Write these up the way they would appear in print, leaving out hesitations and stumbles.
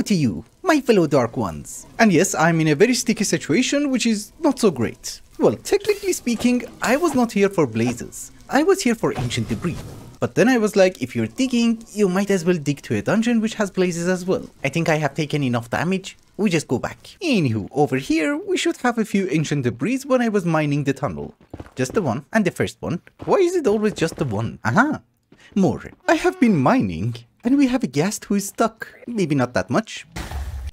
Hello to you, my fellow Dark Ones. And yes, I'm in a very sticky situation, which is not so great. Well, technically speaking, I was not here for blazes. I was here for ancient debris. But then I was like, if you're digging, you might as well dig to a dungeon which has blazes as well. I think I have taken enough damage. We just go back. Anywho, over here, we should have a few ancient debris when I was mining the tunnel. Just the one, and the first one. Why is it always just the one? Aha! More. I have been mining, and we have a guest who is stuck. Maybe not that much.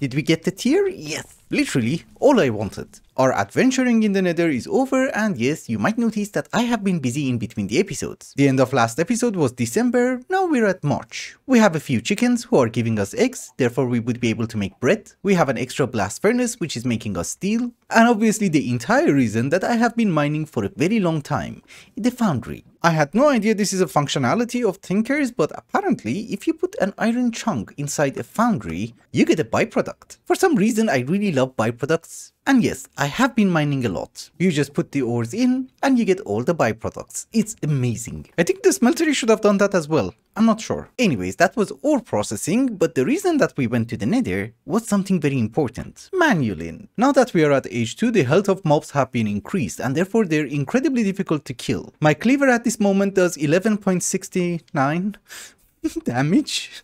Did we get the tier? Yes. Literally, all I wanted. Our adventuring in the Nether is over, and yes, you might notice that I have been busy in between the episodes. The end of last episode was December, now we're at March. We have a few chickens who are giving us eggs, therefore we would be able to make bread. We have an extra blast furnace which is making us steel. And obviously the entire reason that I have been mining for a very long time, the foundry. I had no idea this is a functionality of Tinkers, but apparently if you put an iron chunk inside a foundry, you get a byproduct. For some reason I really love byproducts. And yes, I have been mining a lot. You just put the ores in and you get all the byproducts. It's amazing. I think the smeltery should have done that as well. I'm not sure. Anyways, that was ore processing, but the reason that we went to the Nether was something very important. Manyullyn. Now that we are at age 2, the health of mobs have been increased and therefore they're incredibly difficult to kill. My cleaver at this moment does 11.69 damage.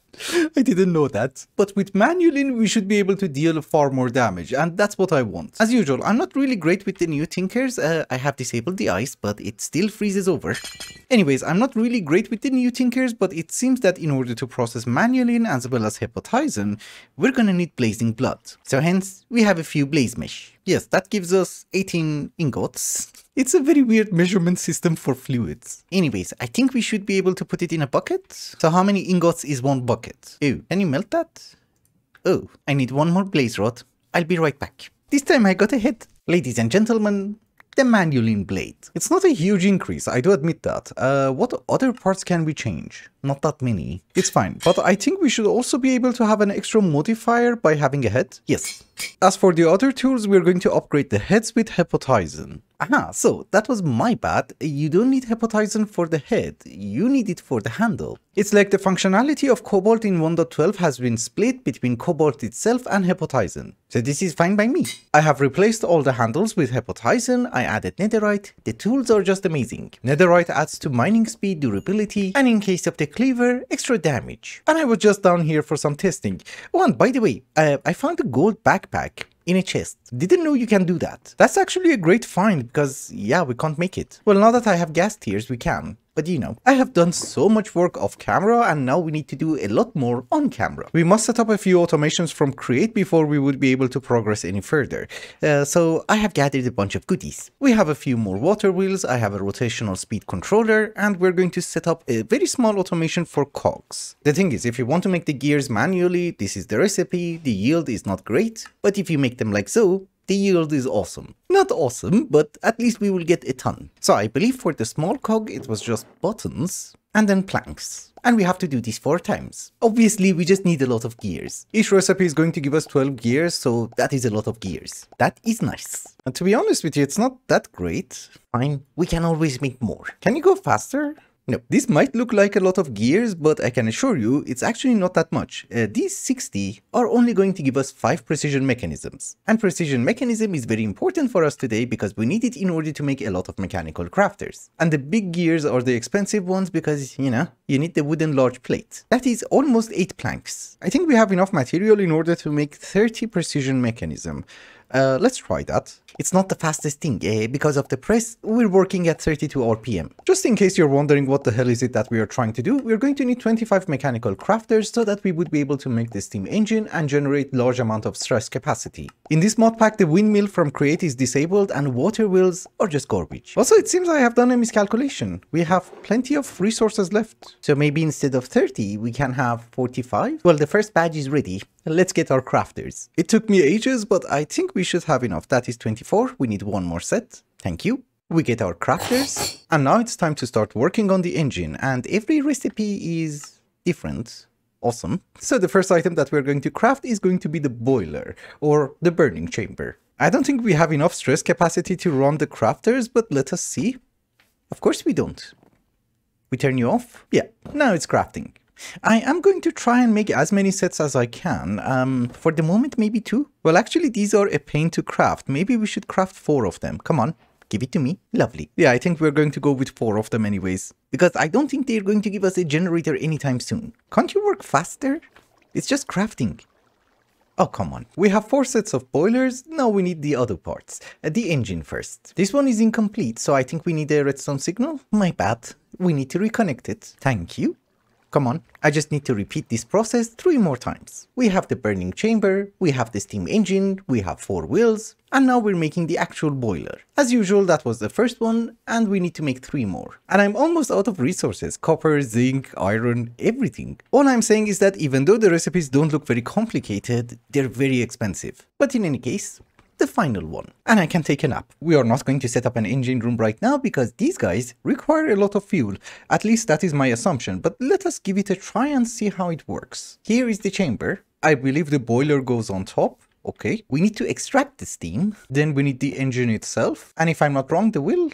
I didn't know that. But with Manyullyn, we should be able to deal far more damage, and that's what I want. As usual, I'm not really great with the new Tinkers. I have disabled the ice, but it still freezes over. Anyways, I'm not really great with the new Tinkers, but it seems that in order to process Manyullyn as well as Hepatizon, we're gonna need blazing blood. So hence, we have a few blaze mesh. Yes, that gives us 18 ingots. It's a very weird measurement system for fluids. Anyways, I think we should be able to put it in a bucket. So how many ingots is one bucket? Oh, can you melt that? Oh, I need one more blaze rod. I'll be right back. This time I got a hit. Ladies and gentlemen, the Manyullyn blade. It's not a huge increase, I do admit that. What other parts can we change? Not that many. It's fine, but I think we should also be able to have an extra modifier by having a head. Yes. As for the other tools, we're going to upgrade the heads with Hepatizon. Aha, so that was my bad. You don't need Hepatizon for the head, you need it for the handle. It's like the functionality of Cobalt in 1.12 has been split between Cobalt itself and Hepatizon. So this is fine by me. I have replaced all the handles with Hepatizon, I added Netherite, the tools are just amazing. Netherite adds to mining speed, durability, and in case of the cleaver, extra damage. And I was just down here for some testing. Oh, and by the way, I found a gold backpack in a chest. Didn't know you can do that. That's actually a great find because, yeah, we can't make it. Well, now that I have gas tiers, we can. But you know, I have done so much work off camera and now we need to do a lot more on camera. We must set up a few automations from Create before we would be able to progress any further. So I have gathered a bunch of goodies. We have a few more water wheels, I have a rotational speed controller, and we're going to set up a very small automation for cogs. The thing is, if you want to make the gears manually, this is the recipe, the yield is not great, but if you make them like so, the yield is awesome. Not awesome, but at least we will get a ton. So I believe for the small cog it was just buttons and then planks. And we have to do this 4 times. Obviously, we just need a lot of gears. Each recipe is going to give us 12 gears, so that is a lot of gears. That is nice. And to be honest with you, it's not that great. Fine, we can always make more. Can you go faster? No, this might look like a lot of gears, but I can assure you, it's actually not that much. These 60 are only going to give us 5 precision mechanisms. And precision mechanism is very important for us today because we need it in order to make a lot of mechanical crafters. And the big gears are the expensive ones because, you know, you need the wooden large plate. That is almost 8 planks. I think we have enough material in order to make 30 precision mechanism. Let's try that. It's not the fastest thing, because of the press, we're working at 32 RPM. Just in case you're wondering what the hell is it that we are trying to do, we're going to need 25 mechanical crafters so that we would be able to make the steam engine and generate large amount of stress capacity. In this mod pack, the windmill from Create is disabled and water wheels are just garbage. Also, it seems I have done a miscalculation. We have plenty of resources left. So maybe instead of 30, we can have 45? Well, the first badge is ready. Let's get our crafters. It took me ages, but I think we should have enough. That is 24. We need one more set. Thank you. We get our crafters. And now it's time to start working on the engine. And every recipe is different. Awesome. So the first item that we're going to craft is going to be the boiler or the burning chamber. I don't think we have enough stress capacity to run the crafters, but let us see. Of course we don't. We turn you off? Yeah, now it's crafting. I am going to try and make as many sets as I can. For the moment, maybe 2. Well, actually, these are a pain to craft. Maybe we should craft 4 of them. Come on. Give it to me. Lovely. Yeah, I think we're going to go with 4 of them anyways. Because I don't think they're going to give us a generator anytime soon. Can't you work faster? It's just crafting. Oh, come on. We have 4 sets of boilers. Now we need the other parts. The engine first. This one is incomplete, so I think we need a redstone signal. My bad. We need to reconnect it. Thank you. Come on, I just need to repeat this process 3 more times. We have the burning chamber, we have the steam engine, we have 4 wheels, and now we're making the actual boiler. As usual, that was the first one, and we need to make 3 more. And I'm almost out of resources, copper, zinc, iron, everything. All I'm saying is that even though the recipes don't look very complicated, they're very expensive. But in any case, the final one. And I can take a nap. We are not going to set up an engine room right now because these guys require a lot of fuel. At least that is my assumption, but let us give it a try and see how it works. Here is the chamber. I believe the boiler goes on top. Okay. We need to extract the steam. Then we need the engine itself. And if I'm not wrong, the wheel?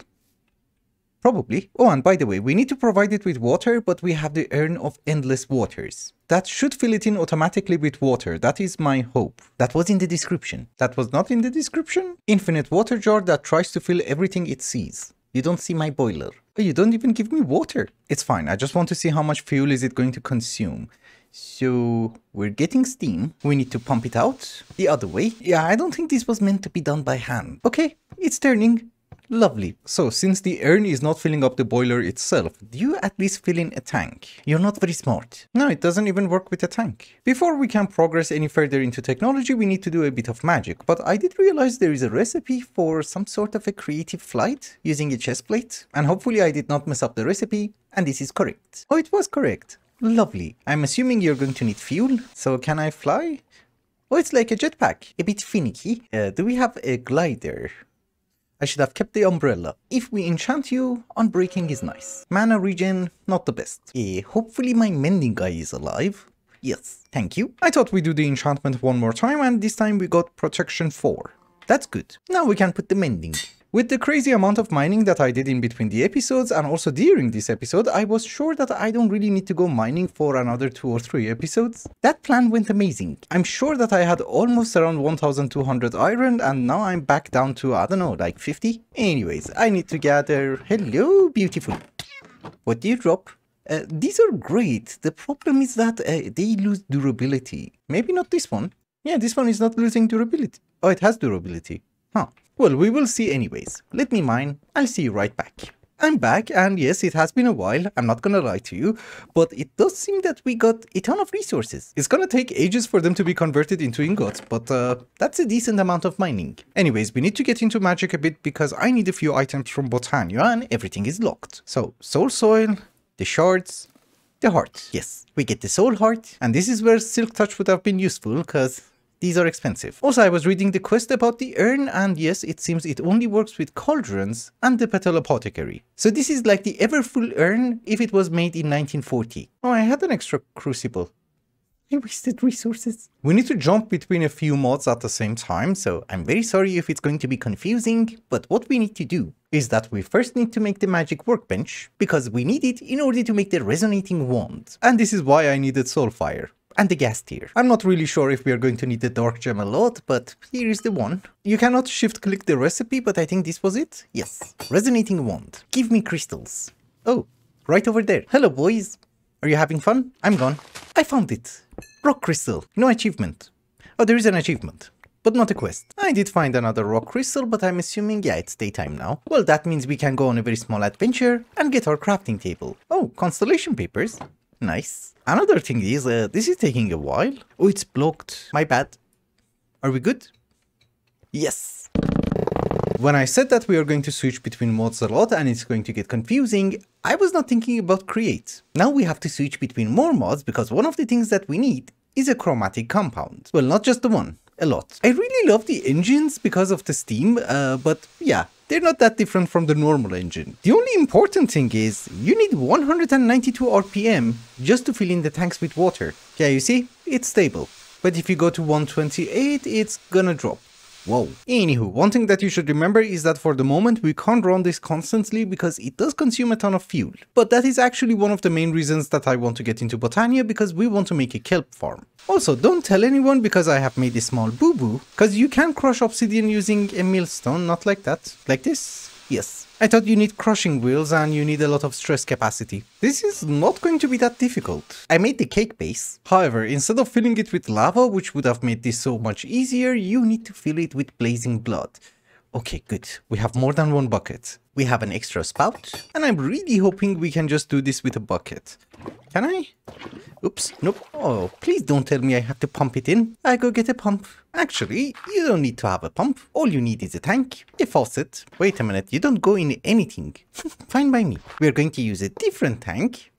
Probably. Oh, and by the way, we need to provide it with water, but we have the urn of endless waters. That should fill it in automatically with water. That is my hope. That was in the description. That was not in the description? Infinite water jar that tries to fill everything it sees. You don't see my boiler. Oh, you don't even give me water. It's fine. I just want to see how much fuel is it going to consume. So we're getting steam. We need to pump it out the other way. Yeah, I don't think this was meant to be done by hand. Okay, it's turning. Lovely. So, since the urn is not filling up the boiler itself, do you at least fill in a tank? You're not very smart. No, it doesn't even work with a tank. Before we can progress any further into technology, we need to do a bit of magic. But I did realize there is a recipe for some sort of a creative flight using a chest plate. And hopefully I did not mess up the recipe. And this is correct. Oh, it was correct. Lovely. I'm assuming you're going to need fuel. So, can I fly? Oh, it's like a jetpack. A bit finicky. Do we have a glider? I should have kept the umbrella. If we enchant you, unbreaking is nice. Mana regen, not the best. Hopefully my mending guy is alive. Yes, thank you. I thought we'd do the enchantment one more time, and this time we got protection 4. That's good. Now we can put the mending. With the crazy amount of mining that I did in between the episodes and also during this episode, I was sure that I don't really need to go mining for another 2 or 3 episodes. That plan went amazing. I'm sure that I had almost around 1200 iron and now I'm back down to, I don't know, like 50? Anyways, I need to gather... Hello, beautiful. What do you drop? These are great. The problem is that they lose durability. Maybe not this one. Yeah, this one is not losing durability. Oh, it has durability. Huh. Well, we will see anyways. Let me mine. I'll see you right back. I'm back, and yes, it has been a while. I'm not gonna lie to you, but it does seem that we got a ton of resources. It's gonna take ages for them to be converted into ingots, but that's a decent amount of mining. Anyways, we need to get into magic a bit because I need a few items from Botania and everything is locked. So, soul soil, the shards, the heart. Yes, we get the soul heart, and this is where silk touch would have been useful because... these are expensive. Also, I was reading the quest about the urn, and yes, it seems it only works with cauldrons and the petal apothecary. So this is like the ever-full urn if it was made in 1940. Oh, I had an extra crucible. I wasted resources. We need to jump between a few mods at the same time, so I'm very sorry if it's going to be confusing, but what we need to do is that we first need to make the magic workbench, because we need it in order to make the resonating wand. And this is why I needed soulfire. And the gas tier. I'm not really sure if we are going to need the dark gem a lot, but here is the one. You cannot shift click the recipe, but I think this was it. Yes. Resonating wand. Give me crystals. Oh, right over there. Hello, boys. Are you having fun? I'm gone. I found it. Rock crystal. No achievement. Oh, there is an achievement, but not a quest. I did find another rock crystal, but I'm assuming, yeah, it's daytime now. Well, that means we can go on a very small adventure and get our crafting table. Oh, constellation papers. Nice. Another thing is, this is taking a while. Oh, it's blocked. My bad. Are we good? Yes. When I said that we are going to switch between mods a lot and it's going to get confusing, I was not thinking about Create. Now we have to switch between more mods because one of the things that we need is a chromatic compound. Well, not just the one. A lot. I really love the engines because of the steam, but yeah, they're not that different from the normal engine. The only important thing is you need 192 RPM just to fill in the tanks with water. Yeah, you see, it's stable. But if you go to 128, it's gonna drop. Whoa. Anywho, one thing that you should remember is that for the moment we can't run this constantly because it does consume a ton of fuel. But that is actually one of the main reasons that I want to get into Botania, because we want to make a kelp farm. Also, don't tell anyone because I have made a small boo-boo, because you can crush obsidian using a millstone, not like that, like this. Yes. I thought you need crushing wheels and you need a lot of stress capacity. This is not going to be that difficult. I made the cake base. However, instead of filling it with lava, which would have made this so much easier, you need to fill it with blazing blood. Okay, good. We have more than one bucket. We have an extra spout, and I'm really hoping we can just do this with a bucket. Can I? Oops, nope. Oh, please don't tell me I have to pump it in. I go get a pump. Actually, you don't need to have a pump. All you need is a tank, a faucet. Wait a minute, you don't go in anything. Fine by me. We're going to use a different tank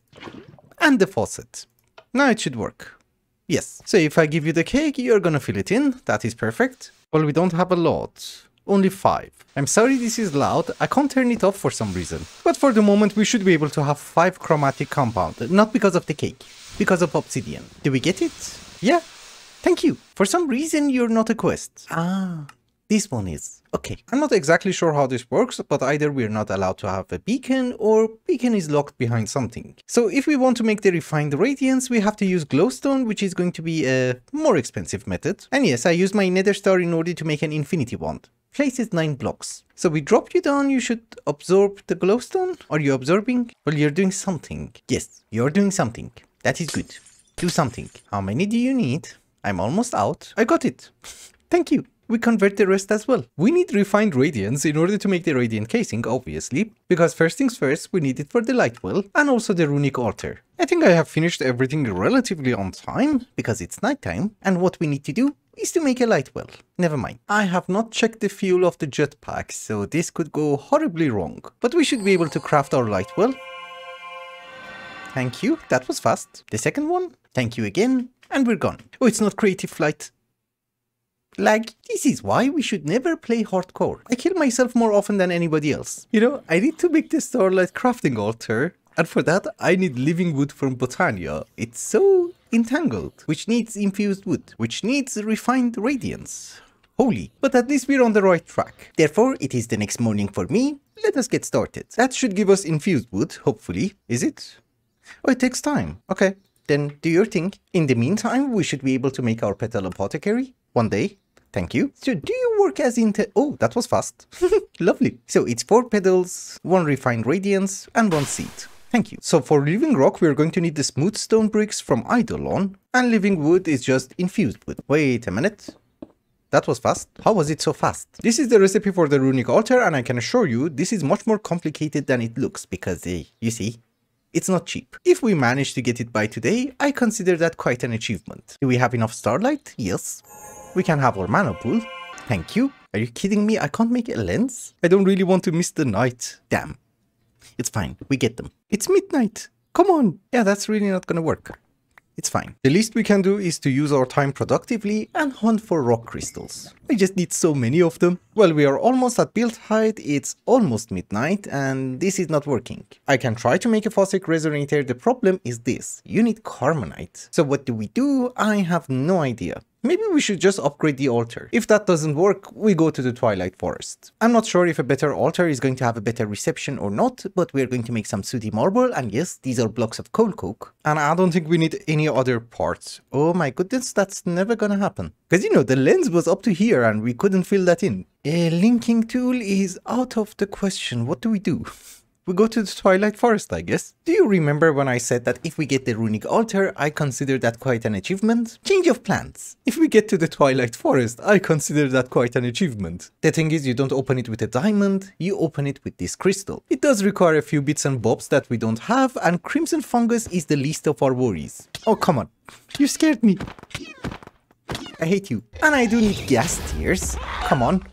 and the faucet. Now it should work. Yes. So if I give you the cake, you're gonna fill it in. That is perfect. Well, we don't have a lot. Only 5. I'm sorry this is loud, I can't turn it off for some reason. But for the moment we should be able to have 5 chromatic compound, not because of the cake, because of obsidian. Do we get it? Yeah? Thank you. For some reason you're not a quest. Ah, this one is. Okay. I'm not exactly sure how this works, but either we're not allowed to have a beacon or beacon is locked behind something. So if we want to make the refined radiance, we have to use glowstone, which is going to be a more expensive method. And yes, I used my nether star in order to make an infinity wand. Places 9 blocks. So we drop you down, you should absorb the glowstone. Are you absorbing? Well, you're doing something. Yes, you're doing something. That is good. Do something. How many do you need? I'm almost out. I got it. Thank you. We convert the rest as well. We need refined radiance in order to make the radiant casing, obviously, because first things first, we need it for the light well and also the runic altar. I think I have finished everything relatively on time because it's nighttime, and what we need to do is to make a light well. Never mind. I have not checked the fuel of the jetpack, so this could go horribly wrong. But we should be able to craft our light well. Thank you. That was fast. The second one. Thank you again. And we're gone. Oh, it's not creative flight. Like, this is why we should never play hardcore. I kill myself more often than anybody else. You know, I need to make the starlight crafting altar. And for that, I need living wood from Botania. It's so entangled, which needs infused wood, which needs refined radiance. Holy. But at least we're on the right track. Therefore, it is the next morning for me. Let us get started. That should give us infused wood, hopefully. Is it? Oh, it takes time. Okay, then do your thing. In the meantime, we should be able to make our petal apothecary one day. Thank you. So do you work as oh, that was fast. Lovely. So it's 4 petals, 1 refined radiance, and 1 seed. Thank you. So for living rock, we're going to need the smooth stone bricks from Eidolon, and living wood is just infused wood. Wait a minute. That was fast. How was it so fast? This is the recipe for the runic altar, and I can assure you, this is much more complicated than it looks because, you see, it's not cheap. If we manage to get it by today, I consider that quite an achievement. Do we have enough starlight? Yes. We can have our mana pool. Thank you. Are you kidding me? I can't make a lens? I don't really want to miss the night. Damn. It's fine. We get them. It's midnight. Come on. Yeah, that's really not gonna work. It's fine. The least we can do is to use our time productively and hunt for rock crystals. I just need so many of them. Well, we are almost at build height. It's almost midnight and this is not working. I can try to make a Fosic Resonator. The problem is this. You need carbonite. So what do we do? I have no idea. Maybe we should just upgrade the altar. If that doesn't work, we go to the Twilight Forest. I'm not sure if a better altar is going to have a better reception or not, but we're going to make some sooty marble, and yes, these are blocks of coal coke. And I don't think we need any other parts. Oh my goodness, that's never gonna happen. Because you know, the lens was up to here and we couldn't fill that in. A linking tool is out of the question. What do we do? We go to the Twilight Forest, I guess. Do you remember when I said that if we get the runic altar, I consider that quite an achievement? Change of plans. If we get to the Twilight Forest, I consider that quite an achievement. The thing is, you don't open it with a diamond, you open it with this crystal. It does require a few bits and bobs that we don't have, and crimson fungus is the least of our worries. Oh, come on. You scared me. I hate you. And I do need gas tiers. Come on.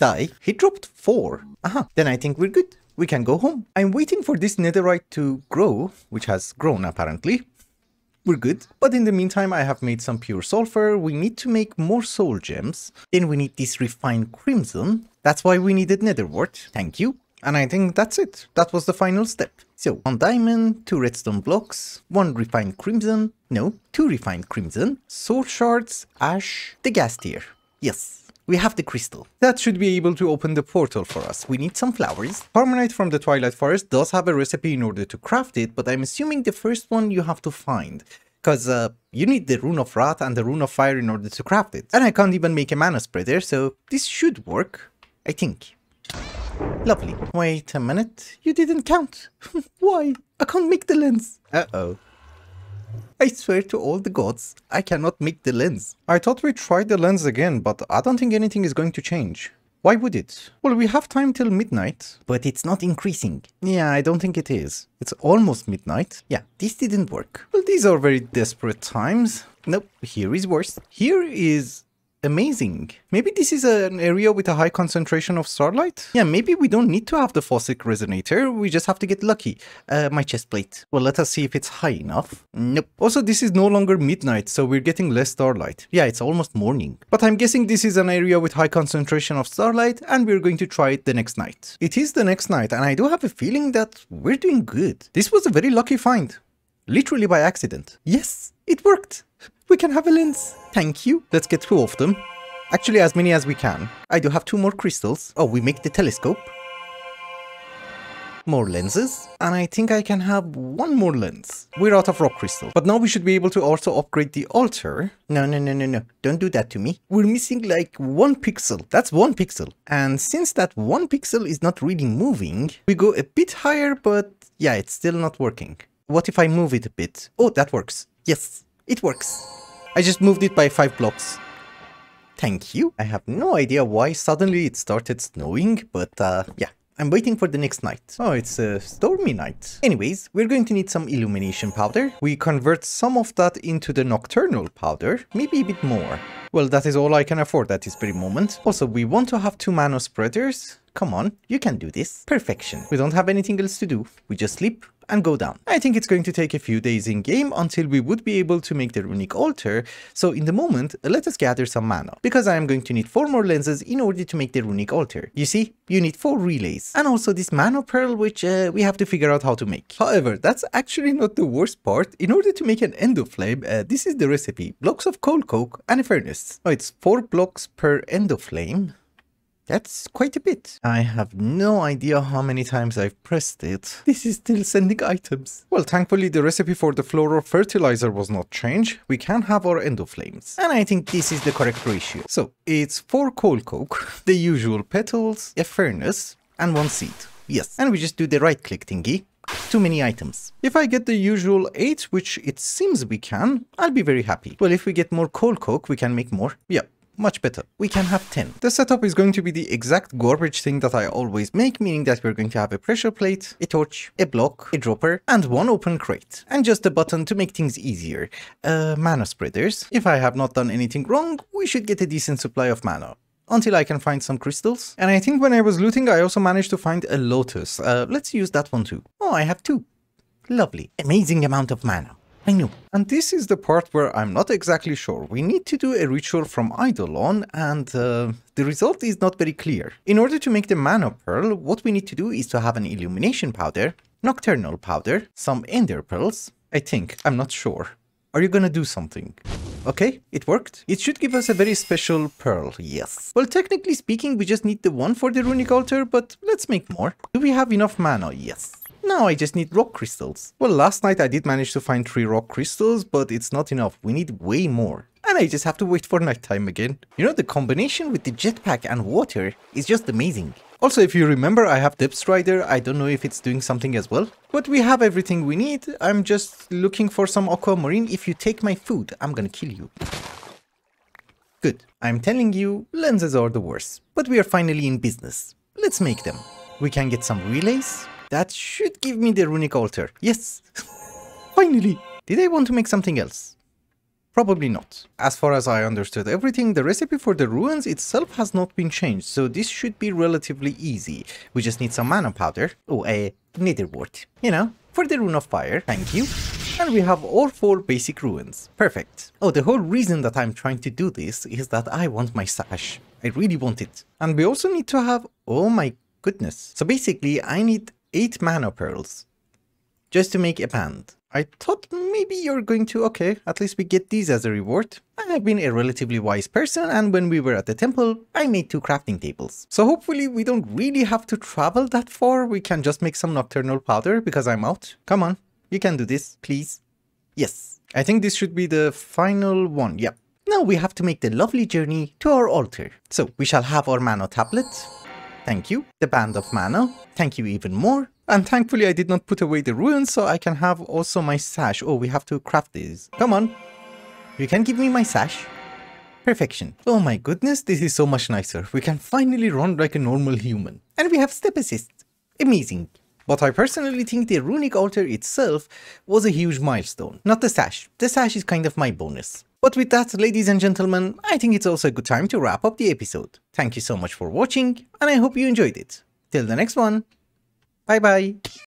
Die. He dropped 4. Aha. Then I think we're good. We can go home. I'm waiting for this netherite to grow, which has grown apparently. We're good. But in the meantime, I have made some pure sulfur. We need to make more soul gems. Then we need this refined crimson. That's why we needed netherwort. Thank you. And I think that's it. That was the final step. So 1 diamond, 2 redstone blocks, 1 refined crimson. No, 2 refined crimson, soul shards, ash, the gas tier. Yes. we have the crystal. That should be able to open the portal for us. We need some flowers. Harmonite from the Twilight Forest does have a recipe in order to craft it, but I'm assuming the first one you have to find. Because you need the Rune of Wrath and the Rune of Fire in order to craft it. And I can't even make a mana spreader, so this should work, I think. Lovely. Wait a minute. You didn't count. Why? I can't make the lens. Uh-oh. I swear to all the gods, I cannot make the lens. I thought we tried the lens again, but I don't think anything is going to change. Why would it? Well, we have time till midnight. But it's not increasing. Yeah, I don't think it is. It's almost midnight. Yeah, this didn't work. Well, these are very desperate times. Nope, here is worse. Here is amazing. Maybe this is an area with a high concentration of starlight? Yeah, maybe we don't need to have the Fosic Resonator. We just have to get lucky. My chest plate. Well, let us see if it's high enough. Nope. Also, this is no longer midnight, so we're getting less starlight. Yeah, it's almost morning. But I'm guessing this is an area with high concentration of starlight, and we're going to try it the next night. It is the next night, and I do have a feeling that we're doing good. This was a very lucky find. Literally by accident. Yes, it worked. We can have a lens. Thank you. Let's get 2 of them. Actually, as many as we can. I do have 2 more crystals. Oh, we make the telescope. More lenses. And I think I can have 1 more lens. We're out of rock crystal. But now we should be able to also upgrade the altar. No, no, no, no, no. Don't do that to me. We're missing like 1 pixel. That's 1 pixel. And since that 1 pixel is not really moving, we go a bit higher, but yeah, it's still not working. What if I move it a bit? Oh, that works. Yes. It works. I just moved it by 5 blocks. Thank you. I have no idea why suddenly it started snowing, but yeah. I'm waiting for the next night. Oh, it's a stormy night. Anyways, we're going to need some illumination powder. We convert some of that into the nocturnal powder. Maybe a bit more. Well, that is all I can afford at this very moment. Also, we want to have 2 mana spreaders. Come on, you can do this. Perfection. We don't have anything else to do. We just sleep and go down. I think it's going to take a few days in game until we would be able to make the runic altar, so in the moment, let us gather some mana, because I am going to need 4 more lenses in order to make the runic altar. You see, you need 4 relays, and also this mana pearl, which we have to figure out how to make. However, that's actually not the worst part. In order to make an endo flame, this is the recipe. Blocks of coal coke and a furnace. Oh, it's 4 blocks per endo flame. That's quite a bit. I have no idea how many times I've pressed it. This is still sending items. Well, thankfully the recipe for the floral fertilizer was not changed. We can have our endoflames. And I think this is the correct ratio. So, it's 4 coal coke, the usual petals, a furnace, and 1 seed. Yes. And we just do the right click thingy. Too many items. If I get the usual 8, which it seems we can, I'll be very happy. Well, if we get more coal coke, we can make more. Yep. Much better. We can have 10. The setup is going to be the exact garbage thing that I always make, meaning that we're going to have a pressure plate, a torch, a block, a dropper, and 1 open crate. And just a button to make things easier. Mana spreaders. If I have not done anything wrong, we should get a decent supply of mana. Until I can find some crystals. And I think when I was looting, I also managed to find a lotus. Let's use that one too. Oh, I have 2. Lovely. Amazing amount of mana. I know. And this is the part where I'm not exactly sure. We need to do a ritual from Eidolon, and the result is not very clear. In order to make the mana pearl, what we need to do is to have an illumination powder, nocturnal powder, some ender pearls. I think. I'm not sure. Are you gonna do something? Okay, it worked. It should give us a very special pearl, yes. Well, technically speaking, we just need the one for the runic altar, but let's make more. Do we have enough mana? Yes. Now I just need rock crystals. Well, last night I did manage to find 3 rock crystals, but it's not enough. We need way more. And I just have to wait for nighttime again. You know, the combination with the jetpack and water is just amazing. Also, if you remember, I have Depth Strider. I don't know if it's doing something as well. But we have everything we need. I'm just looking for some aquamarine. If you take my food, I'm gonna kill you. Good. I'm telling you, lenses are the worst. But we are finally in business. Let's make them. We can get some relays. That should give me the runic altar. Yes, finally. Did I want to make something else? Probably not. As far as I understood everything, the recipe for the ruins itself has not been changed, so this should be relatively easy. We just need some mana powder. Oh, a netherwort. You know, for the rune of fire. Thank you. And we have all 4 basic ruins. Perfect. Oh, the whole reason that I'm trying to do this is that I want my sash. I really want it. And we also need to have... Oh my goodness. So basically, I need... 8 mana pearls, just to make a band. I thought maybe you're going to, okay, at least we get these as a reward. I've been a relatively wise person, and when we were at the temple, I made 2 crafting tables. So hopefully we don't really have to travel that far, we can just make some nocturnal powder because I'm out. Come on, you can do this, please. Yes, I think this should be the final one, yep. Now we have to make the lovely journey to our altar. So we shall have our mana tablet. Thank you. The band of mana. Thank you even more. And thankfully I did not put away the ruins, so I can have also my sash. Oh, we have to craft these. Come on. You can give me my sash. Perfection. Oh my goodness, this is so much nicer. We can finally run like a normal human. And we have step assist. Amazing. But I personally think the runic altar itself was a huge milestone. Not the sash. The sash is kind of my bonus. But with that, ladies and gentlemen, I think it's also a good time to wrap up the episode. Thank you so much for watching, and I hope you enjoyed it. Till the next one. Bye bye.